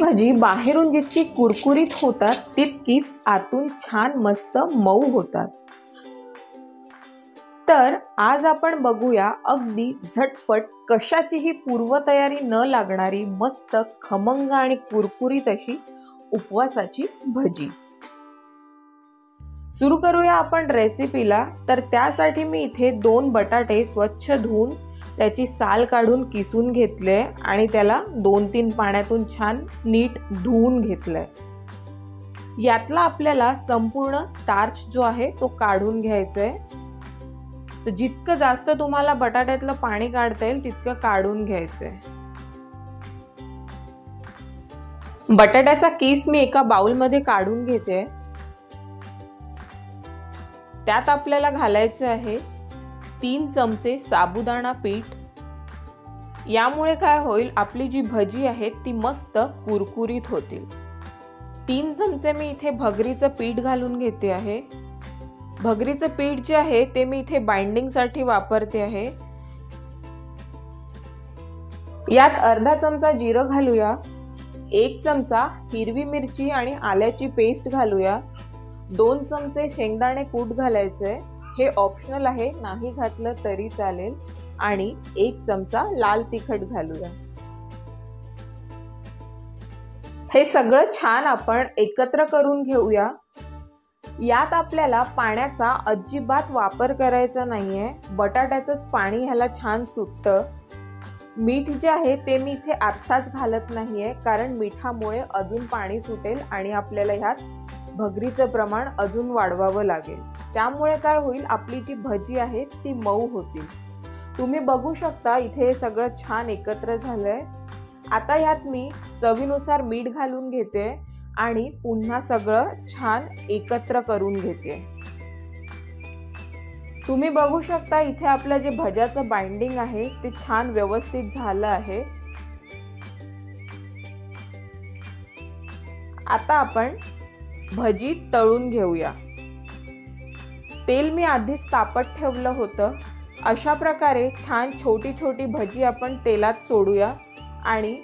भाजी बाहेरून जितकी कुरकुरीत होतात तितकीच आतून छान मस्त मऊ होतात। तर आज आपण बघूया अगदी झटपट कशाचीही पूर्वतयारी न लागणारी मस्त खमंग आणि कुरकुरीत अशी उपवासाची भजी। सुरू करूया आपण रेसिपीला। तर त्यासाठी मी इथे दोन बटाटे स्वच्छ धुवून त्याची साल काढून किसून घेतले आणि त्याला 2-3 पाण्यातून छान नीट धुवून घेतले। यातला आपल्याला संपूर्ण स्टार्च जो आहे तो काढून घ्यायचा आहे। तर जितकं जास्त तुम्हाला बटाट्यातलं पाणी काढता येईल तितकं काढून घ्यायचं आहे। बटाट्याचा कीस मी एका बाउल मध्ये काढून घेते। त्यात आपल्याला घालायचं आहे 3 चमचे साबुदाणा पीठ। यामुळे काय होईल, आपली जी भजी आहे ती मस्त कुरकुरीत होतील। 3 चमचे मी इथे भगरीचं पीठ घालून घेते आहे। भगरीचं पीठ जे आहे ते मी इथे बाइंडिंग साठी वापरते आहे। यात अर्धा चमचा जिरं घालूया, 1 चमचा हिरवी मिरची आणि आल्याची पेस्ट घालूया, 2 चमचे शेंगदाणे कूट घालायचे, हे ऑप्शनल आहे, नाही घातलं तरी चालेल, आणि 1 चमचा लाल तिखट घालूया। हे सगळं छान आपण एकत्र करून घेऊया। यात आपल्याला पाण्याचा अजिबात वापर करायचा नाहीये, बटाट्याचंच पाणी ह्याला छान सुटतं। मीठ जे आहे ते मी इथे आत्ताच घालत नाहीये, कारण मिठामुळे अजून पाणी सुटेल आणि आपल्याला ह्यात भगरीचं प्रमाण अजून वाढवावं लागेल। त्यामुळे काय होईल, आपली जी भजी आहे ती मऊ होतील। तुम्ही बघू शकता इथे हे सगळं छान एकत्र झालंय। आता ह्यात मी चवीनुसार मीठ घालून घेते आणि पुन्हा सगळं छान एकत्र करून घेते। तुम्ही बघू शकता इथे आपलं जे भज्याचं बाइंडिंग आहे ते छान व्यवस्थित झालं आहे। आता आपण भजी तळून घेऊया। तेल मी आधीच तापत ठेवलं होतं। अशा प्रकारे छान छोटी छोटी भजी आपण तेलात सोडूया आणि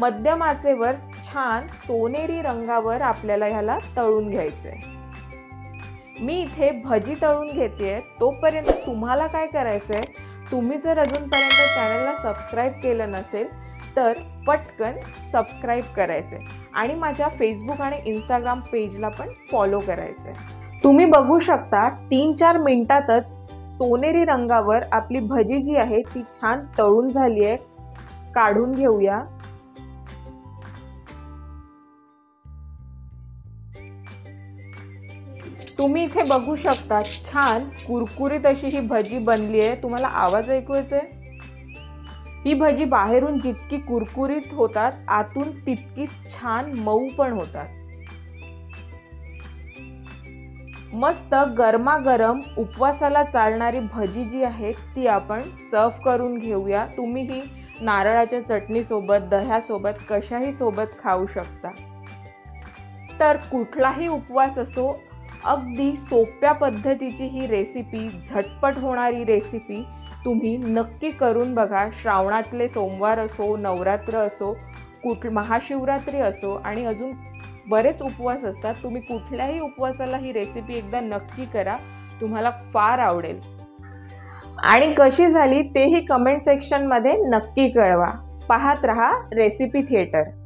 मध्यम आचेवर छान सोनेरी रंगावर आपल्याला ह्याला तळून घ्यायचं आहे। मी इथे भजी तळून घेते। तोपर्यंत तुम्हाला काय करायचं आहे, तुम्ही जर अजूनपर्यंत चॅनलला सबस्क्राईब केलं नसेल तर पटकन सबस्क्राईब करायचं आहे आणि माझ्या फेसबुक आणि इंस्टाग्राम पेजला पण फॉलो करायचं आहे। तुम्ही बघू शकता 3-4 मिनिटातच सोनेरी रंगावर आपली भजी जी आहे ती छान तळून झाली आहे। काढून घेऊया। तुम्ही इथे बघू शकता छान कुरकुरीत अशी ही भजी बनली आहे। तुम्हाला आवाज ऐकू येतोय? ही भजी बाहेरून जितकी कुरकुरीत होतात आतून तितकी छान मऊ पण होतात। मस्त गरमागरम उपवासाला चालणारी भजी जी आहे ती आपण सर्व करून घेऊया। तुम्ही ही नारळाच्या चटणीसोबत, दह्यासोबत, कशाही सोबत खाऊ शकता। तर कुठलाही उपवास असो, अगदी सोप्या पद्धतीची ही रेसिपी, झटपट होणारी रेसिपी तुम्ही नक्की करून बघा। श्रावणातले सोमवार असो, नवरात्र असो, महाशिवरात्री असो आणि अजून बरेच उपवास असतात। तुम्ही कुठल्याही उपवासाला ही रेसिपी एकदा नक्की करा, तुम्हाला फार आवडेल। आणि कशी झाली तेही कमेंट सेक्शनमध्ये नक्की कळवा। पाहत रहा रेसिपी थिएटर।